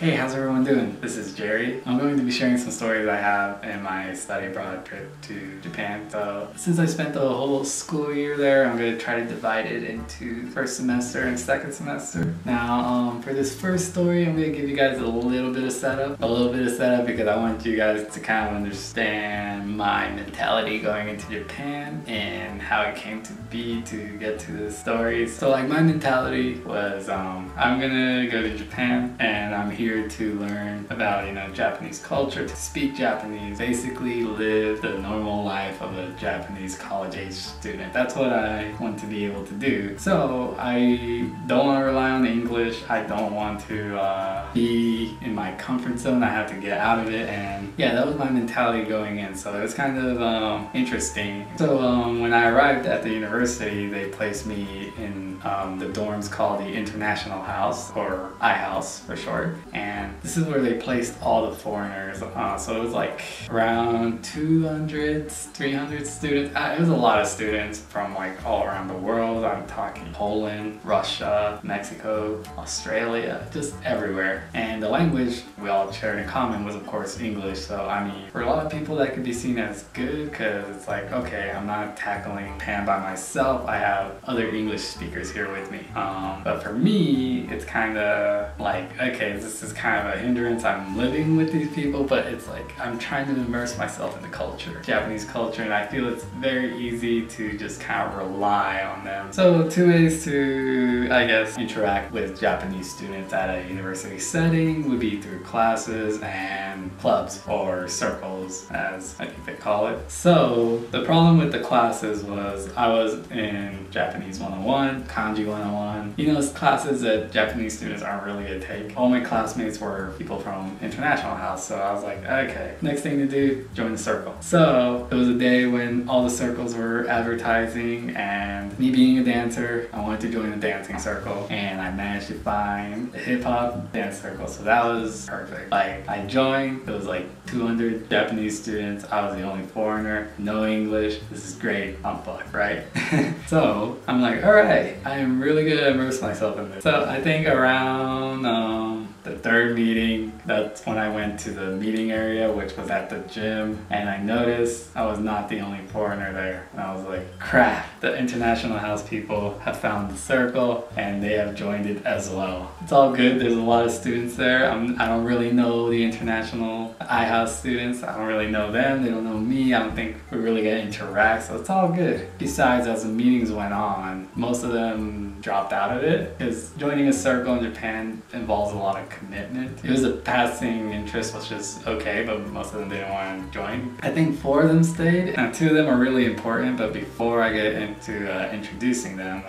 Hey, how's everyone doing? This is Jerry. I'm going to be sharing some stories I have in my study abroad trip to Japan. So since I spent the whole school year there, I'm going to try to divide it into first semester and second semester. Now for this first story, I'm going to give you guys a little bit of setup because I want you guys to kind of understand my mentality going into Japan and how it came to be to get to this story. So like my mentality was I'm going to go to Japan and I'm here to learn about, you know, Japanese culture, to speak Japanese, basically live the normal life of a Japanese college-age student. That's what I want to be able to do. So I don't want to rely on English. I don't want to be in my comfort zone. I have to get out of it, and yeah, that was my mentality going in. So it was kind of interesting. So when I arrived at the university, they placed me in the dorms called the International House, or I-House for short. And this is where they placed all the foreigners, so it was like around 200, 300 students. It was a lot of students from like all around the world. I'm talking Poland, Russia, Mexico, Australia, just everywhere. And the language we all shared in common was of course English, so I mean, for a lot of people that could be seen as good because it's like, okay, I'm not tackling Japan by myself, I have other English speakers here with me. But for me, it's kind of like, okay, this is kind of a hindrance. I'm living with these people, but it's like I'm trying to immerse myself in the culture, Japanese culture, and I feel it's very easy to just kind of rely on them. So 2 ways to, I guess, interact with Japanese students at a university setting would be through classes and clubs, or circles as I think they call it. So the problem with the classes was I was in Japanese 101, Kanji 101. You know, those classes that Japanese students aren't really going to take. All my classmates were people from International House, so I was like, okay, next thing to do, join the circle. So it was a day when all the circles were advertising, and me being a dancer, I wanted to join a dancing circle, and I managed to find a hip-hop dance circle, so that was perfect. Like, I joined, it was like 200 Japanese students, I was the only foreigner, no English, this is great, I'm fucked, right? So I'm like, alright, I am really gonna immerse myself in this. So I think around the 3rd meeting, that's when I went to the meeting area, which was at the gym, and I noticed I was not the only foreigner there, and I was like, crap, the International House people have found the circle and they have joined it as well. It's all good, there's a lot of students there. I don't really know the International I-House students, I don't really know them, they don't know me, I don't think we're really gonna interact, so it's all good. Besides, as the meetings went on, most of them dropped out of it, because joining a circle in Japan involves a lot of commitment. It was a passing interest, which is okay, but most of them didn't want to join. I think 4 of them stayed, and 2 of them are really important, but before I get into introducing them,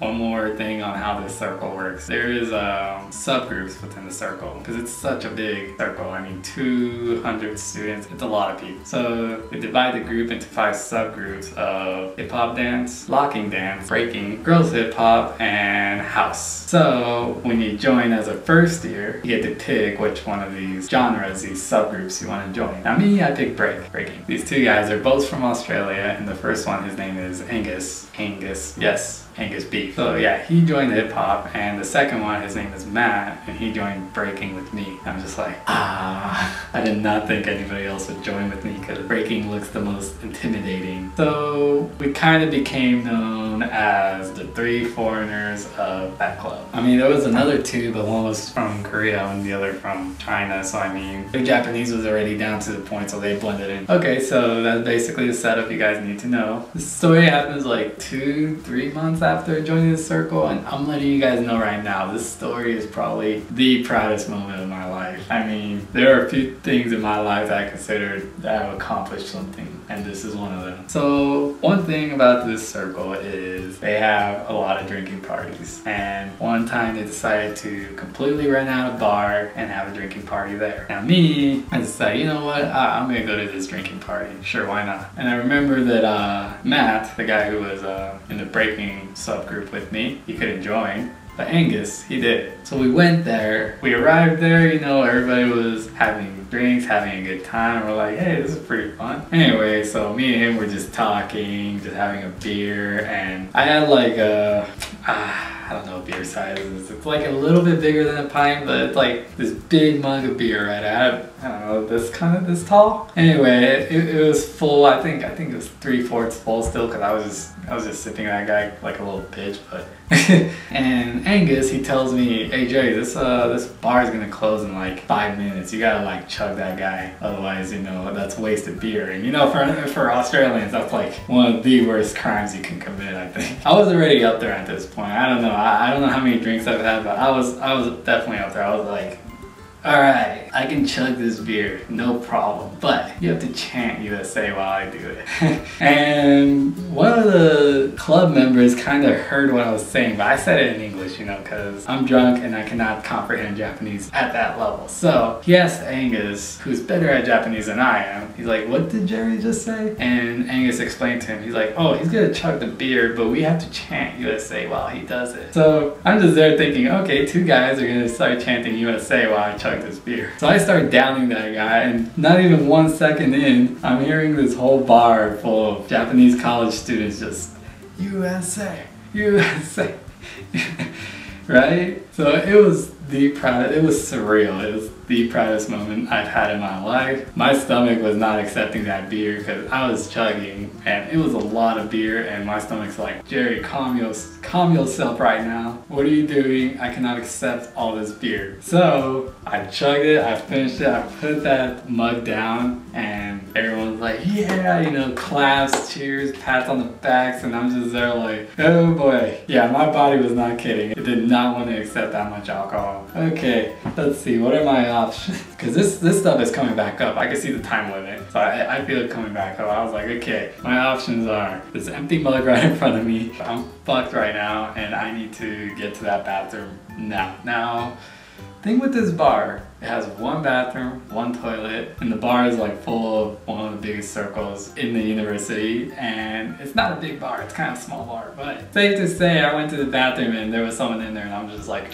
one more thing on how this circle works. There is subgroups within the circle, because it's such a big circle. I mean, 200 students, it's a lot of people. So they divide the group into 5 subgroups of hip-hop dance, locking dance, breaking, girls hip-hop, and house. So when you join as a first year, you get to pick which one of these genres, these subgroups you want to join. Now me, I picked breaking. These 2 guys are both from Australia, and the first one, his name is Angus, yes, Angus Beef. So yeah, he joined hip hop, and the second one, his name is Matt, and he joined breaking with me. I'm just like, I did not think anybody else would join with me because breaking looks the most intimidating. So we kind of became known as the 3 foreigners of that club. I mean, there was another 2, but one was from Korea and the other from China, so I mean, the Japanese was already down to the point, so they blended in. Okay, so that's basically the setup you guys need to know. This story happens like 2-3 months after joining the circle, and I'm letting you guys know right now, this story is probably the proudest moment of my life. I mean, there are a few things in my life that I considered that I've accomplished something, and this is one of them. So one thing about this circle is they have a lot of drinking parties, and one time they decided to completely rent out a bar and have a drinking party there. Now me, I decided, you know what, I'm gonna go to this drinking party. Sure, why not? And I remember that Matt, the guy who was in the breaking subgroup with me, he couldn't join. But Angus, he did. So we went there, we arrived there, you know, everybody was having drinks, having a good time. We're like, hey, this is pretty fun. Anyway, so me and him were just talking, just having a beer, and I had like a I don't know beer sizes. It's like a little bit bigger than a pint, but it's like this big mug of beer, right? I don't know, this tall. Anyway, it was full. I think it was 3/4 full still, because I was just sipping that guy like a little bitch. But and Angus, he tells me, "Hey Jerry, this bar is gonna close in like 5 minutes. You gotta like chug that guy, otherwise that's wasted beer." And for Australians, that's like one of the worst crimes you can commit. I think I was already up there at this point. I don't know. I don't know how many drinks I've had, but I was definitely up there. I was like, all right, I can chug this beer, no problem. But you have to chant USA while I do it. And one of the club members kind of heard what I was saying, but I said it in English, because I'm drunk and I cannot comprehend Japanese at that level. So he asked Angus, who's better at Japanese than I am, he's like, "What did Jerry just say?" And Angus explained to him, he's like, "Oh, he's gonna chug the beer, but we have to chant USA while he does it." So I'm just there thinking, okay, two guys are gonna start chanting USA while I chug this beer. So I start downing that guy, and not even 1 second in, I'm hearing this whole bar full of Japanese college students just USA, USA, right? So it was the proudest, it was surreal, it was the proudest moment I've had in my life. My stomach was not accepting that beer because I was chugging, and it was a lot of beer, and my stomach's like, "Jerry, calm yourself right now. What are you doing? I cannot accept all this beer." So I chugged it, I finished it, I put that mug down, and everyone's like, yeah, claps, cheers, pats on the backs, and I'm just there like, oh boy. Yeah, my body was not kidding. It did not want to accept that much alcohol. Okay, let's see, what are my options? Because this stuff is coming back up. I can see the time limit, so I feel it coming back up. I was like, okay, my options are this empty mug right in front of me. I'm fucked right now, and I need to get to that bathroom now. Now, thing with this bar, it has one bathroom, one toilet, and the bar is like full of one of the biggest circles in the university, and it's not a big bar, it's kind of a small bar, but safe to say I went to the bathroom and there was someone in there, and I'm just like,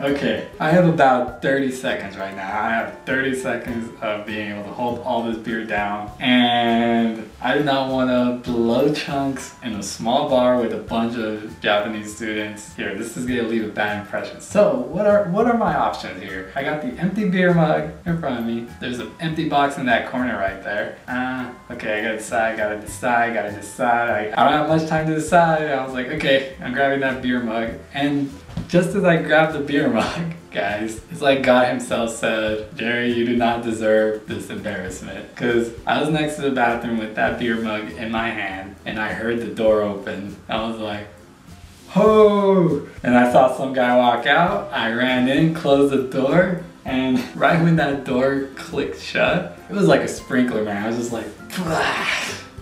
okay, I have about 30 seconds right now. I have 30 seconds of being able to hold all this beer down, and I do not want to blow chunks in a small bar with a bunch of Japanese students. Here, this is gonna leave a bad impression. So what are my options here? I got the empty beer mug in front of me. There's an empty box in that corner right there. Okay, I gotta decide, gotta decide. I don't have much time to decide. I was like, okay, I'm grabbing that beer mug, and just as I grabbed the beer mug, guys, it's like God himself said, "Jerry, you do not deserve this embarrassment." Because I was next to the bathroom with that beer mug in my hand, and I heard the door open. I was like, ho! And I saw some guy walk out. I ran in, closed the door, and right when that door clicked shut, it was like a sprinkler, man. I was just like, blah!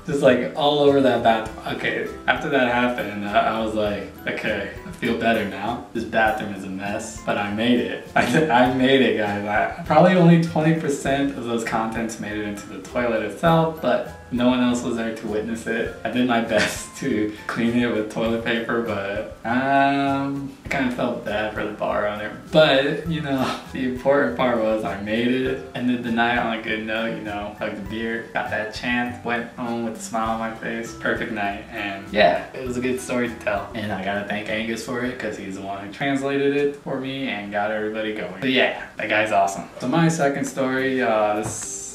Just like all over that bathroom. Okay, after that happened, I was like, okay, I feel better now. This bathroom is a mess, but I made it. I made it, guys. Probably only 20% of those contents made it into the toilet itself, but no one else was there to witness it. I did my best to clean it with toilet paper, but I kind of felt bad for the bar owner. But, the important part was I made it, ended the night on a good note, hugged the beer, got that chant, went home with a smile on my face, perfect night, and yeah, it was a good story to tell. And I gotta thank Angus for it, because he's the one who translated it for me and got everybody going. But yeah, that guy's awesome. So my second story,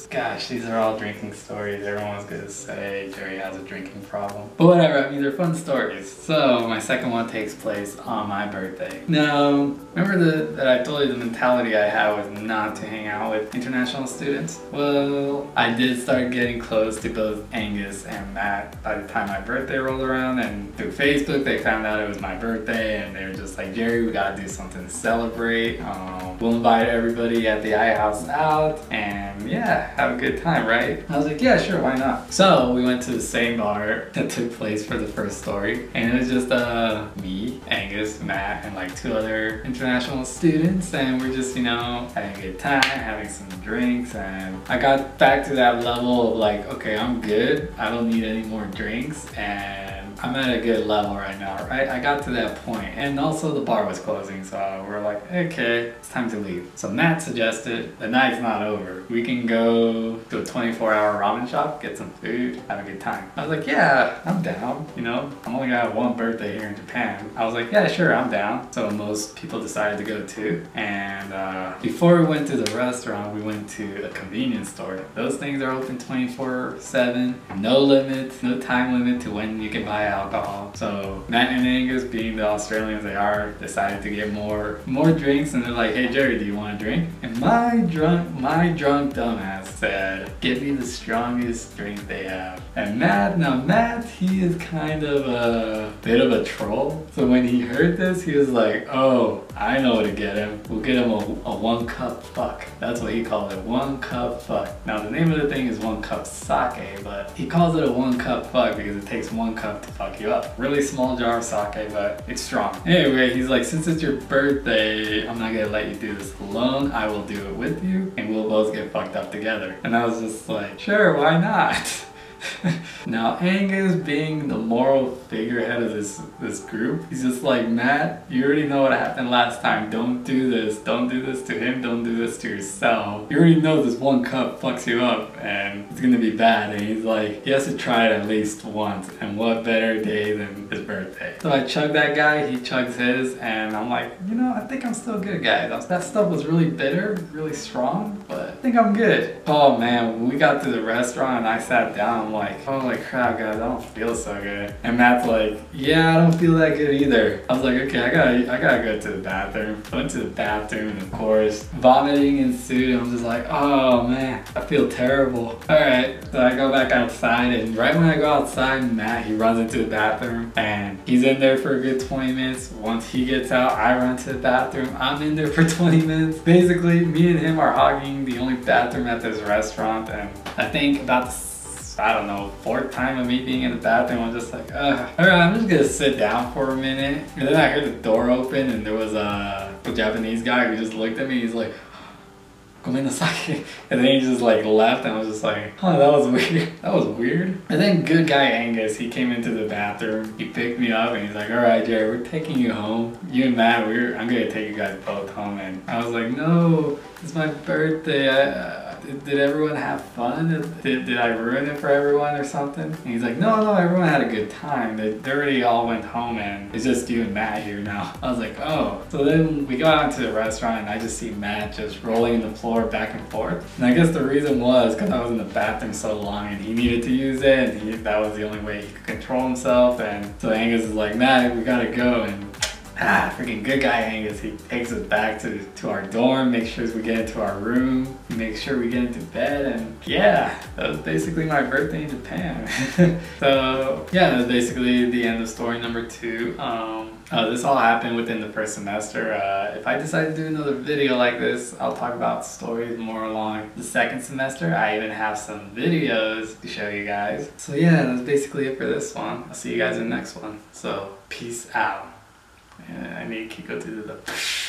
gosh, these are all drinking stories. Everyone's gonna say Jerry has a drinking problem. But whatever, I mean, they're fun stories. So my second one takes place on my birthday. Now, remember that I told you the mentality I had was not to hang out with international students? Well, I did start getting close to both Angus and Matt by the time my birthday rolled around, and through Facebook they found out it was my birthday, and they were just like, Jerry, we gotta do something to celebrate. We'll invite everybody at the iHouse out, and yeah, have a good time, right? I was like, yeah, sure, why not? So we went to the same bar that took place for the first story, and it was just me, Angus, Matt, and like two other international students, and we're just, having a good time, having some drinks, and I got back to that level of like, okay, I'm good, I don't need any more drinks, and I'm at a good level right now, right? I got to that point, and also the bar was closing, so we're like, okay, it's time to leave. So Matt suggested the night's not over. We can go to a 24-hour ramen shop, get some food, have a good time. I was like, yeah, I'm down, you know? I'm only gonna have one birthday here in Japan. I was like, yeah, sure, I'm down. So most people decided to go too. And before we went to the restaurant, we went to a convenience store. Those things are open 24/7, no limit, no time limit to when you can buy alcohol. So Matt and Angus, being the Australians they are, decided to get more drinks, and they're like, hey Jerry, do you want a drink? And my drunk dumbass said, give me the strongest drink they have. And Matt, he is kind of a bit of a troll. So when he heard this, he was like, oh, I know what to get him. We'll get him a one cup fuck. That's what he called it, one cup fuck. Now the name of the thing is one cup sake, but he calls it a one cup fuck because it takes one cup to fuck you up. Really small jar of sake, but it's strong. Anyway, he's like, since it's your birthday, I'm not gonna let you do this alone. I will do it with you, and we'll both get fucked up together. And I was just like, sure, why not? Now Angus, being the moral figurehead of this group, he's just like, Matt, you already know what happened last time. Don't do this. Don't do this to him. Don't do this to yourself. You already know this one cup fucks you up and it's gonna be bad. And he's like, he has to try it at least once, and what better day than his birthday. So I chug that guy, he chugs his, and I'm like, you know, I think I'm still good, guys. That stuff was really bitter, really strong, but I think I'm good. Oh man, when we got to the restaurant and I sat down, I'm like, holy crap guys, I don't feel so good. And Matt's like, yeah, I don't feel that good either. I was like, okay, I gotta go to the bathroom. I went to the bathroom, and of course vomiting ensued. I'm just like, oh man, I feel terrible. Alright, so I go back outside, and right when I go outside, Matt, he runs into the bathroom, and he's in there for a good 20 minutes. Once he gets out, I run to the bathroom. I'm in there for 20 minutes. Basically, me and him are hogging the only bathroom at this restaurant, and I think about the, I don't know, fourth time of me being in the bathroom, I'm just like, ugh. Alright, I'm just gonna sit down for a minute. And then I heard the door open, and there was a Japanese guy who just looked at me, he's like, Gomenasai. And then he just like left, and I was just like, oh, that was weird. That was weird. And then good guy Angus, he came into the bathroom, he picked me up, and he's like, alright Jerry, we're taking you home. You and Matt, I'm gonna take you guys both home. And I was like, no, it's my birthday. Did everyone have fun? Did I ruin it for everyone or something? And he's like, no, everyone had a good time. They already all went home, and it's just you and Matt here now. I was like, oh. So then we got onto the restaurant, and I just see Matt just rolling the floor back and forth. And I guess the reason was because I was in the bathroom so long, and he needed to use it, and that was the only way he could control himself. And so Angus is like, Matt, we gotta go. And freaking good guy Angus, he takes us back to our dorm, makes sure we get into our room, makes sure we get into bed, and yeah, that was basically my birthday in Japan. So yeah, that was basically the end of story number 2. This all happened within the first semester. If I decide to do another video like this, I'll talk about stories more along the second semester. I even have some videos to show you guys. So yeah, that's basically it for this one. I'll see you guys in the next one. So peace out. I need to go through the